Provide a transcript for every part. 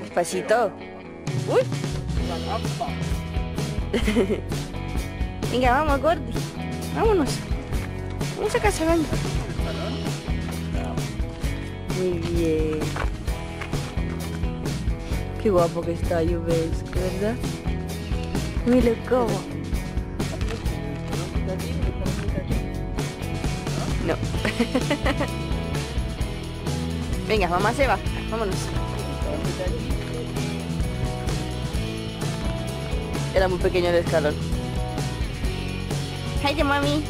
Despacito. Uy. Venga, vamos, Gordi. Vámonos. Vamos a casa, vamos. Muy bien. Qué guapo que está, yo ves, ¿verdad? Mira cómo. No. Venga, mamá se va. Vámonos. Era muy pequeño el escalón. ¡Hey, mami!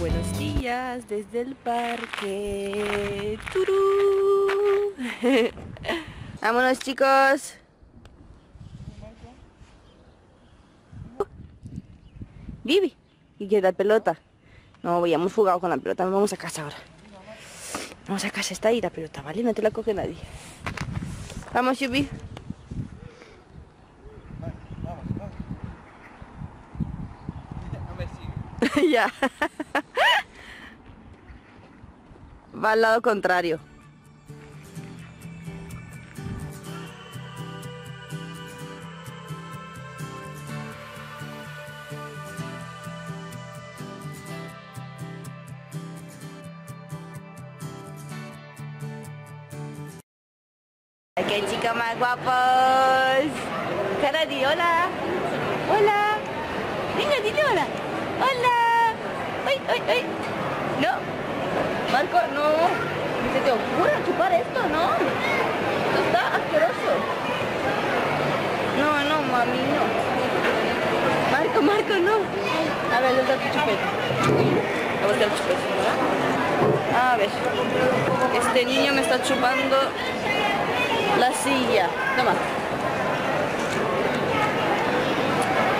Buenos días desde el parque. ¡Turú! Vámonos, chicos. Vivi, y queda la pelota. No, ya hemos jugado con la pelota, nos vamos a casa ahora. Vamos a casa, está ahí la pelota, ¿vale? No te la coge nadie. Vamos, Yubi. Ya. Va al lado contrario. ¡Qué chicos más guapos! Cara, di hola. Hola. Venga, dile hola. Hola. ¡Ay, ay, ay! No. Marco, no. Se te ocurre chupar esto, ¿no? Esto está asqueroso. No, no, mami, no. Marco, Marco, no. A ver, le da tu chupete. Le voy a dar el chupete, ¿verdad? A ver. Este niño me está chupando la silla. Toma.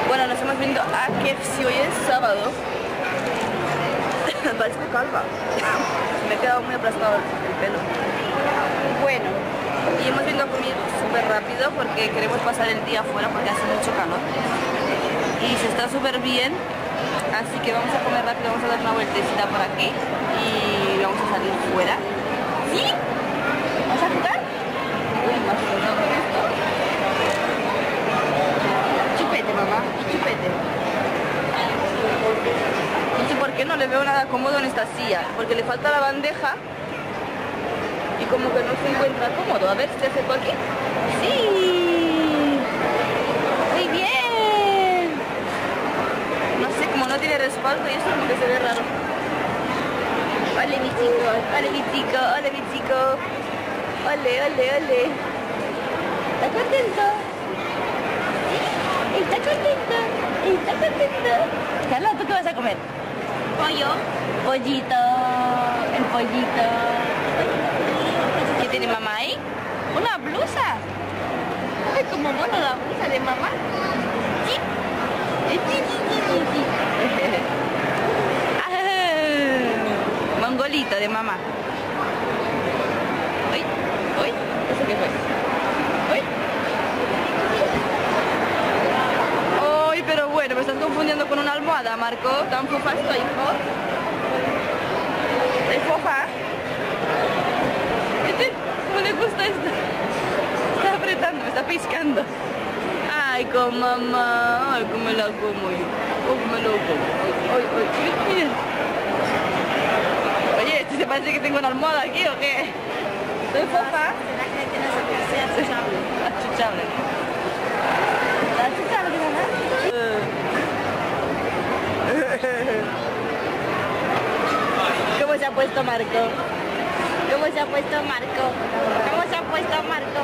Bueno, nos estamos viendo a KFC. Hoy es sábado. Parezco calva. Me he quedado muy aplastado el pelo. Bueno, y hemos venido a comer súper rápido porque queremos pasar el día afuera porque hace mucho calor y se está súper bien, así que vamos a comer rápido, vamos a dar una vueltecita por aquí y vamos a salir fuera. ¿Sí? ¿Vamos a jugar? Chupete, mamá, chupete. No sé por qué no le veo nada cómodo en esta silla, porque le falta la bandeja y como que no se encuentra cómodo. A ver si te acerco aquí. ¡Sí! ¡Muy bien! No sé, como no tiene respaldo y eso como que se ve raro. Vale, mi chico, vale, mi chico, vale, mi chico. Ole, ole, ole. ¿Está contento? ¿Sí? ¿Está contento? ¿Está contento? Carlos, ¿tú qué vas a comer? Pollo. Pollito. El pollito. ¿Qué tiene mamá ahí? Una blusa. Ay, como mono la blusa de mamá. ¿Sí? Sí. Ah, mongolito de mamá. ¿Qué fue? ¿Ay? ¡Ay, pero bueno! Me estás confundiendo con una almohada, Marco. ¿Tan fofa estoy, hijo? ¿Es fofa? ¿No le gusta esto? Está apretando, me está piscando. ¡Ay, con mamá! ¡Ay, cómo me la como yo! ¡Ay, cómo me la como! ¡Ay, ay, miren! Oye, ¿te parece que tengo una almohada aquí o qué? ¿Soy fofa? Achuchable. Achuchable, ¿no? ¿Cómo se ha puesto Marco? ¿Cómo se ha puesto Marco? ¿Cómo se ha puesto Marco?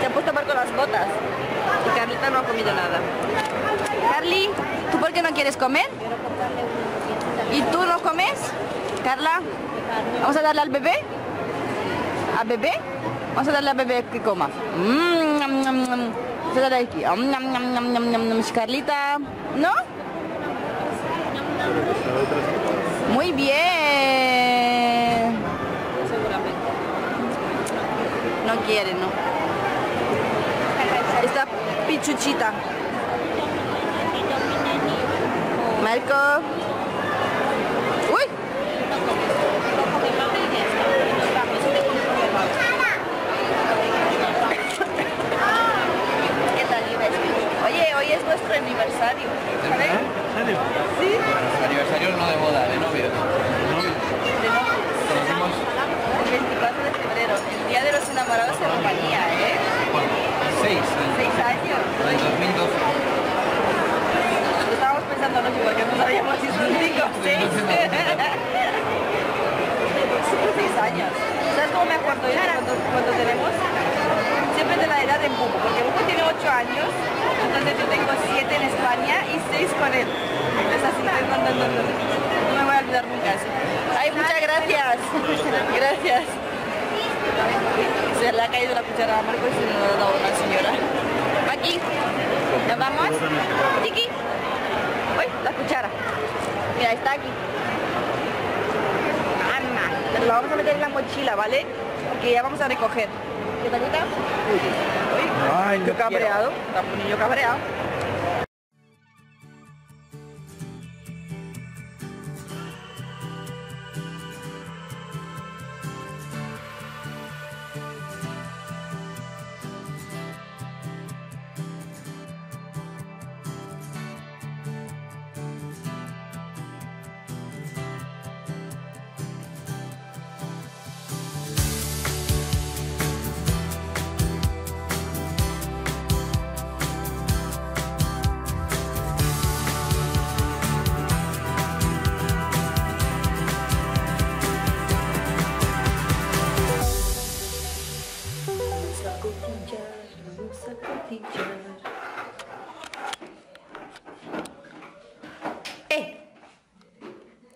Se ha puesto Marco las botas. Y Carlita no ha comido nada. Carly, ¿tú por qué no quieres comer? ¿Y tú no comes? Carla, ¿vamos a darle al bebé? ¿A bebé? Vamos a darle a bebé que coma. Vamos a darle aquí. Carlita, ¿no? Muy bien. No quiere, ¿no? Esta pichuchita. Marco. ¡Uy! ¿Qué tal, Ives? Oye, hoy es nuestro aniversario. ¿Sabes? ¿Aniversario? Sí. Aniversario no de boda, de novio. De novio. El 24 de febrero, el día de los enamorados en compañía, ¿eh? Bueno, 6 años. En 2012. No, porque no sabíamos si son 5 o 6. Son 6 años. ¿Sabes cómo me acuerdo yo cuando tenemos? Siempre de la edad de Bubu, porque Bubu tiene 8 años, entonces yo tengo 7 en España y 6 con él. Es así, no me voy a olvidar nunca eso. Ay, muchas gracias. Gracias. Se le ha caído la cuchara a Marco y se le ha dado una señora. Aquí. ¿Nos vamos? Chiqui. Uy, la cuchara. Mira, está aquí. Anda. La vamos a meter en la mochila, ¿vale? Que ya vamos a recoger. ¿Qué te gusta? Uy, yo cabreado. Está un niño cabreado.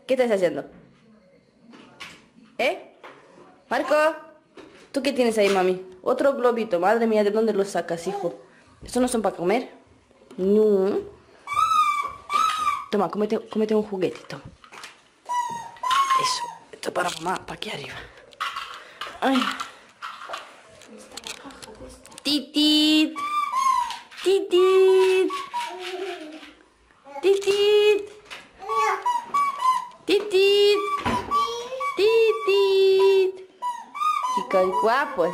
¿Qué estás haciendo? ¿Eh? Marco, ¿tú qué tienes ahí, mami? Otro globito, madre mía, ¿de dónde los sacas, hijo? ¿Estos no son para comer? No. Toma, cómete un juguetito. Eso, esto es para mamá, para aquí arriba. Ay. Titit. Titit. Titit. Titit, titit, chicos guapos.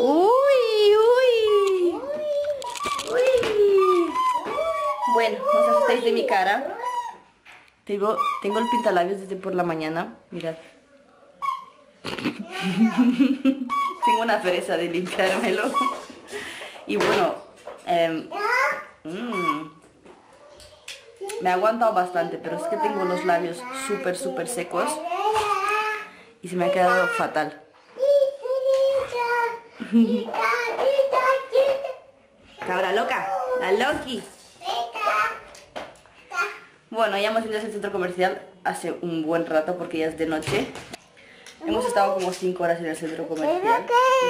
Uy, uy, uy. Bueno, no os asustéis de mi cara. Tengo el pintalabios desde por la mañana. Mirad. Tengo una pereza de limpiármelo. Y bueno, me ha aguantado bastante, pero es que tengo los labios súper secos y se me ha quedado fatal. Cabra loca, la Loki. Bueno, ya hemos ido al centro comercial hace un buen rato porque ya es de noche. Hemos estado como 5 horas en el centro comercial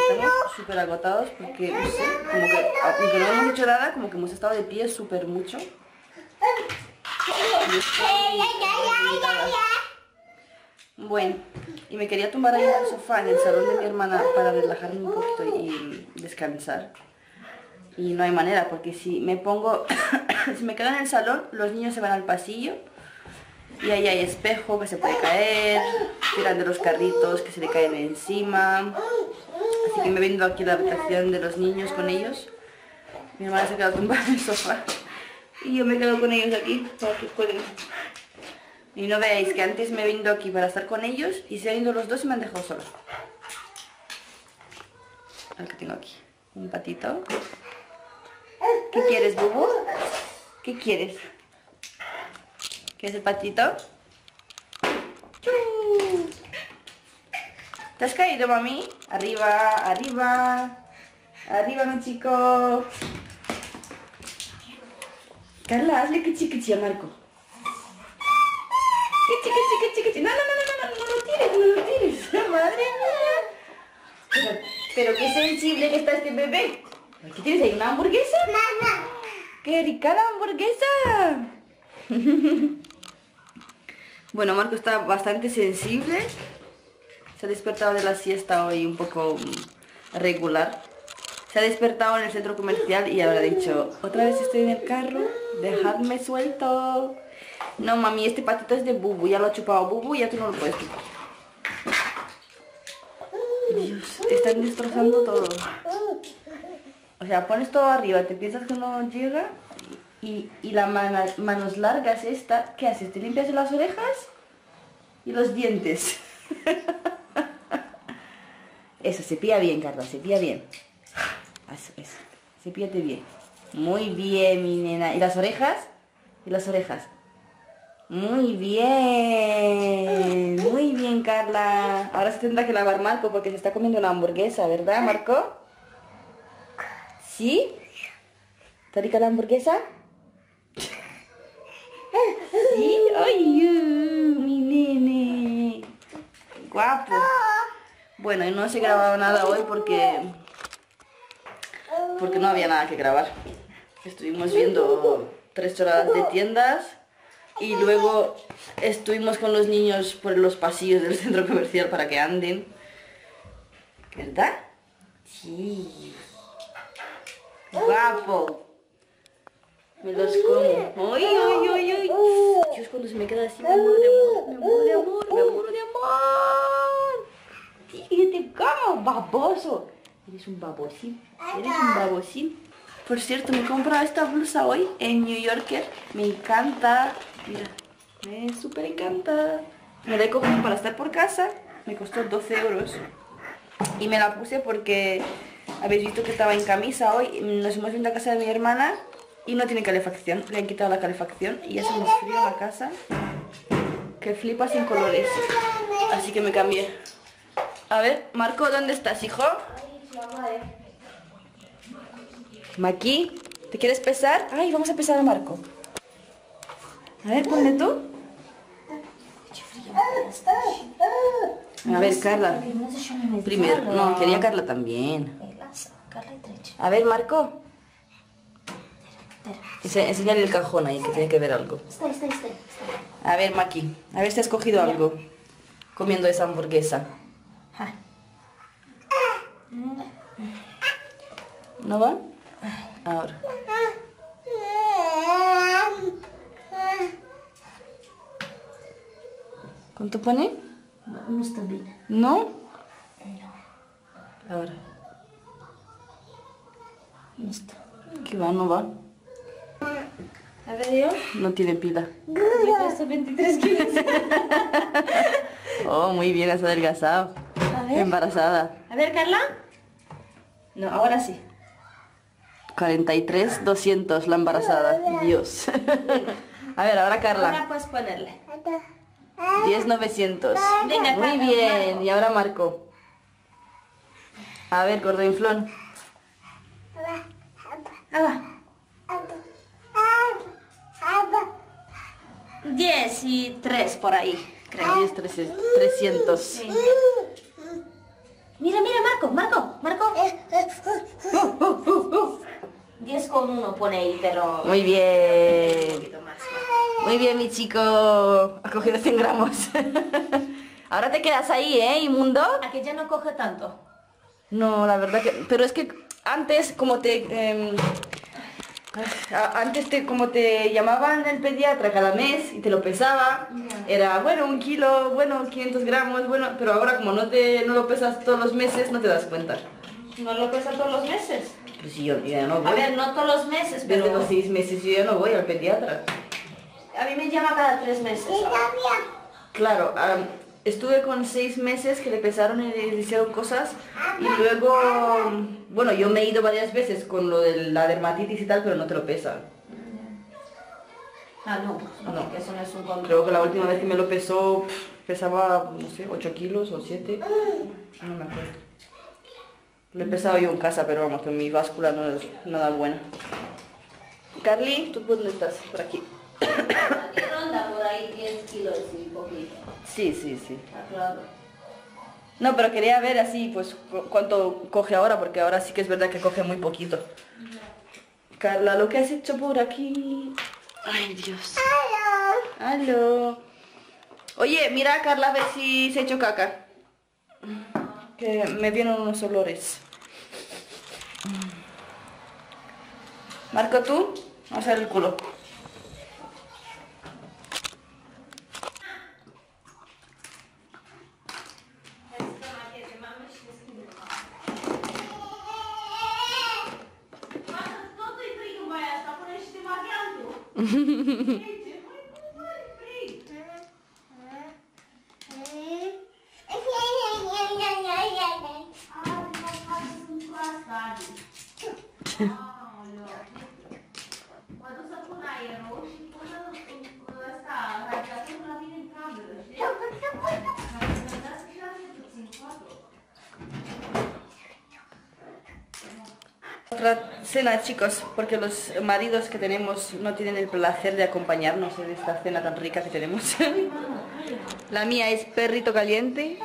y estamos súper agotados porque, no sé, como que, aunque no hemos hecho nada, como que hemos estado de pie súper mucho. Bueno, y me quería tumbar ahí en el sofá en el salón de mi hermana para relajarme un poquito y descansar. Y no hay manera, porque si me pongo, si me quedo en el salón, los niños se van al pasillo y ahí hay espejo que se puede caer, tiran de los carritos que se le caen encima. Así que me vengo aquí a la habitación de los niños con ellos. Mi hermana se queda tumbada en el sofá. Y yo me quedo con ellos aquí para que jueguen. Y no veáis que antes me he venido aquí para estar con ellos y se han ido los dos y me han dejado sola. Al que tengo aquí. Un patito. ¿Qué quieres, Bubu? ¿Qué quieres? ¿Quieres el patito? ¡Chu! ¿Te has caído, mami? Arriba, arriba. Arriba, mi chico. Carla, hazle que chiquichi a Marco. Que chiquichi. No lo tires. Madre mía. Pero qué sensible que está este bebé. ¿Qué tienes ahí? ¿Una hamburguesa? Mamá. ¡Qué rica la hamburguesa! Bueno, Marco está bastante sensible. Se ha despertado de la siesta hoy un poco regular. Se ha despertado en el centro comercial y habrá dicho, otra vez estoy en el carro, dejadme suelto. No, mami, este patito es de Bubu. Ya lo ha chupado Bubu, ya tú no lo puedes chupar. Dios, te están destrozando todo. O sea, pones todo arriba, te piensas que no llega. Y las manos largas esta, ¿qué haces? Te limpias las orejas y los dientes. Eso, cepilla bien, Carla, cepilla bien. Eso, eso. Cepíllate bien. Muy bien, mi nena. ¿Y las orejas? ¿Y las orejas? Muy bien, Carla. Ahora se tendrá que lavar Marco porque se está comiendo una hamburguesa, ¿verdad, Marco? ¿Sí? ¿Está rica la hamburguesa? ¿Sí? ¡Ay, mi nene! ¡Guapo! Bueno, y no se grababa nada hoy porque no había nada que grabar. Estuvimos viendo 3 horas de tiendas y luego estuvimos con los niños por los pasillos del centro comercial para que anden. ¿Verdad? Sí. Guapo. Me los como. ¡Ay, ay, ay, ay! Dios, cuando se me queda así, me muero de amor, me muero de amor, me muero de amor. Fíjate cómo, baboso. Eres un babosín, eres un babosín. Por cierto, me he comprado esta blusa hoy en New Yorker. Me encanta. Mira, me súper encanta. Me la he cogido para estar por casa. Me costó 12 euros. Y me la puse porque habéis visto que estaba en camisa hoy. Nos hemos ido a casa de mi hermana y no tiene calefacción, le han quitado la calefacción y ya hace más frío en la casa que flipa sin colores. Así que me cambié. A ver, Marco, ¿dónde estás, hijo? Maki, ¿te quieres pesar? Ay, vamos a pesar a Marco. A ver, ponle tú. A ver, Carla. Primero, no, quería Carla también. A ver, Marco. Enseñale el cajón ahí, que tiene que ver algo. A ver, Maki, a ver si has cogido algo comiendo esa hamburguesa. ¿No va? Ahora. ¿Cuánto pone? No está bien. ¿No? No. Ahora. Listo. ¿Qué va? No va. A ver, yo. No tiene pila. Yo peso 23 kilos. Oh, muy bien, has adelgazado. A ver. Embarazada. A ver, Carla. No, ahora sí. 43, 200, la embarazada. Dios. A ver, ahora Carla. Ahora puedes ponerle. 10, 900. Venga, muy bien. Marco. Y ahora Marco. A ver, gordo inflón. Ah, 10 y 3 por ahí, creo. 10, 300. Sí. Mira, mira, Marco, Marco, Marco. 10 con 1 pone ahí, pero... Muy bien. Muy bien, mi chico. Ha cogido 100 gramos. Ahora te quedas ahí, ¿eh, inmundo? A que ya no coge tanto. No, la verdad que... Pero es que... Antes, como te llamaban el pediatra cada mes y te lo pesaba, era bueno 1 kilo, bueno 500 gramos, bueno, pero ahora como no lo pesas todos los meses, no te das cuenta. ¿No lo pesas todos los meses? Pues sí, yo ya no voy. A ver, no todos los meses, pero... Desde los 6 meses yo ya no voy al pediatra. A mí me llama cada 3 meses. Claro, estuve con 6 meses que le pesaron y le hicieron cosas y luego, bueno, yo me he ido varias veces con lo de la dermatitis y tal, pero no te lo pesan. Ah, no, no, no. Eso no es un control. Creo que la última vez que me lo pesó, pesaba, no sé, 8 kilos o 7, no me acuerdo. Lo he pesado yo en casa, pero vamos, que mi báscula no es nada buena. Carly, ¿tú dónde estás? Por aquí. ¿Qué ronda? Por ahí 10 kilos y poquito. Sí, sí, sí. Claro. No, pero quería ver así, pues, cuánto coge ahora, porque ahora sí que es verdad que coge muy poquito. No. Carla, lo que has hecho por aquí... Ay, Dios. Aló. Aló. Oye, mira, Carla, a ver si se ha hecho caca. Que me vienen unos olores. Marco, tú, vamos a ver el culo. Cena, chicos, porque los maridos que tenemos no tienen el placer de acompañarnos en esta cena tan rica que tenemos. La mía es perrito caliente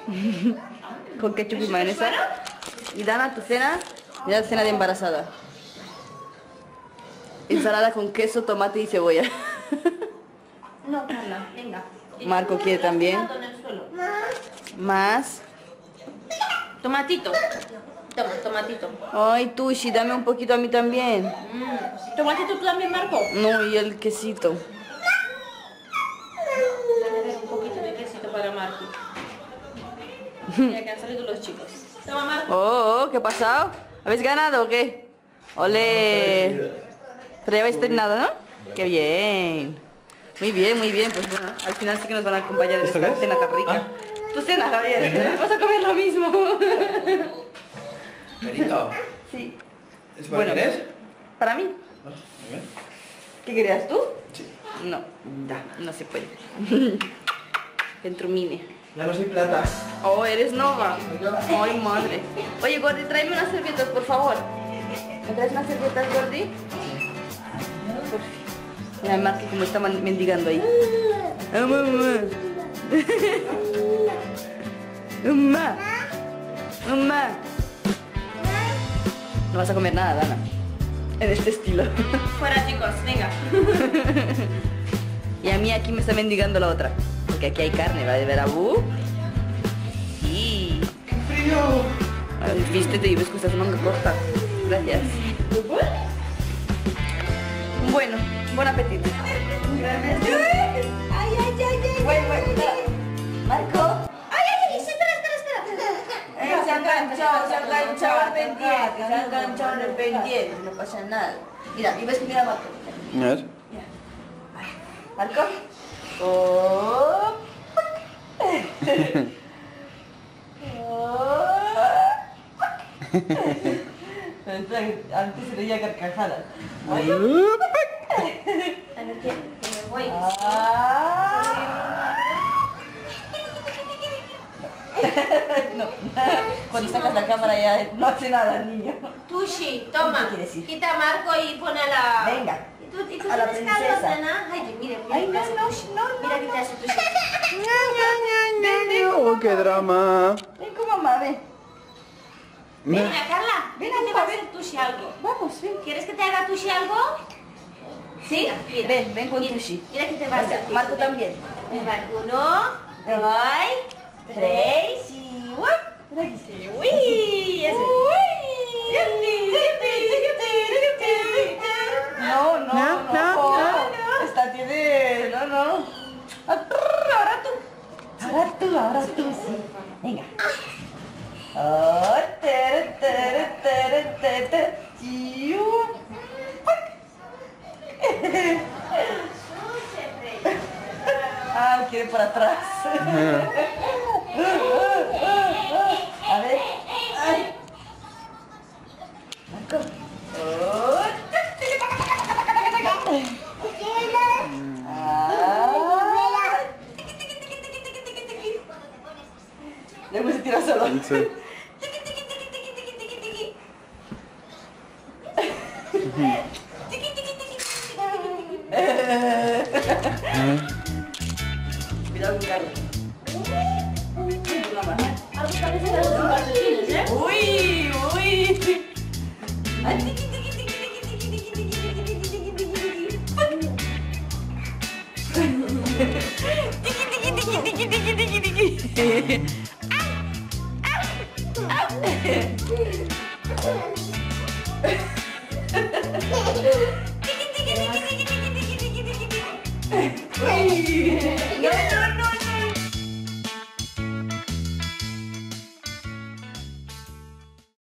con ketchup y mayonesa. Y Dana, tu cena, mira, cena de embarazada. Ensalada con queso, tomate y cebolla. No, Carla, venga. Marco quiere también. Más. Tomatito. Toma, tomatito. Ay, Tushi, dame un poquito a mí también. Tomatito tú también, Marco. No, y el quesito. Dame un poquito de quesito para Marco. Ya que han salido los chicos. Toma, Marco. Oh, ¿qué ha pasado? ¿Habéis ganado o qué? Olé. Pero ya habéis terminado, ¿no? Qué bien. Muy bien, muy bien. Pues bueno, al final sí que nos van a acompañar en esta cena tan rica. Tu cena, Javier. Vas a comer lo mismo. ¿Perito? Sí. ¿Es para quién es? Para mí. ¿Qué querías tú? Sí. No, no se puede. Entrumine. Ya no soy plata. Oh, eres nova. Ay, madre. Oye, Gordi, tráeme unas servilletas, por favor. ¿Me traes unas servilletas, Gordi? Por fin. Mira, Marco, como está mendigando ahí. Mamá. Mamá. No vas a comer nada, Dana, en este estilo. Fuera, chicos, venga. Y a mí aquí me está mendigando la otra, porque aquí hay carne, ¿vale? ¿Verabú? Sí. ¡Qué frío! Vístete y ves que usas una manga corta. Gracias. Bueno, buen apetito. ¡Ay, ay, ay, ay! Bueno, Marco. Se ha enganchado el pendiente, no pasa nada. Mira, y ves que mira Marco. A ver. Marco. Oh. Antes se veía carcajadas. Oye. A ver, que me voy. No, cuando sacas la cámara ya no hace nada, niño. Tushi, toma. Quita a Marco y pone a la... Venga. ¿Y tú a la princesa? Ay, mira, mira. Ay, no. Mira, quita eso, Tushi. Oh, qué drama. Ven con mamá, ven. Ven, Carla. Ven a que va a hacer Tushi algo. Vamos, ven. ¿Quieres que te haga Tushi algo? Sí. Mira. Ven con Tushi. Mira que te va a hacer. Marco también. Uno. Dos. 3 y uy, no, esta tiene, no, ahora tú, sí, venga, quiere por atrás. A ver. Ay. Marco. Luego se tira solo. Sí. Cuidado con Carlos. Uy.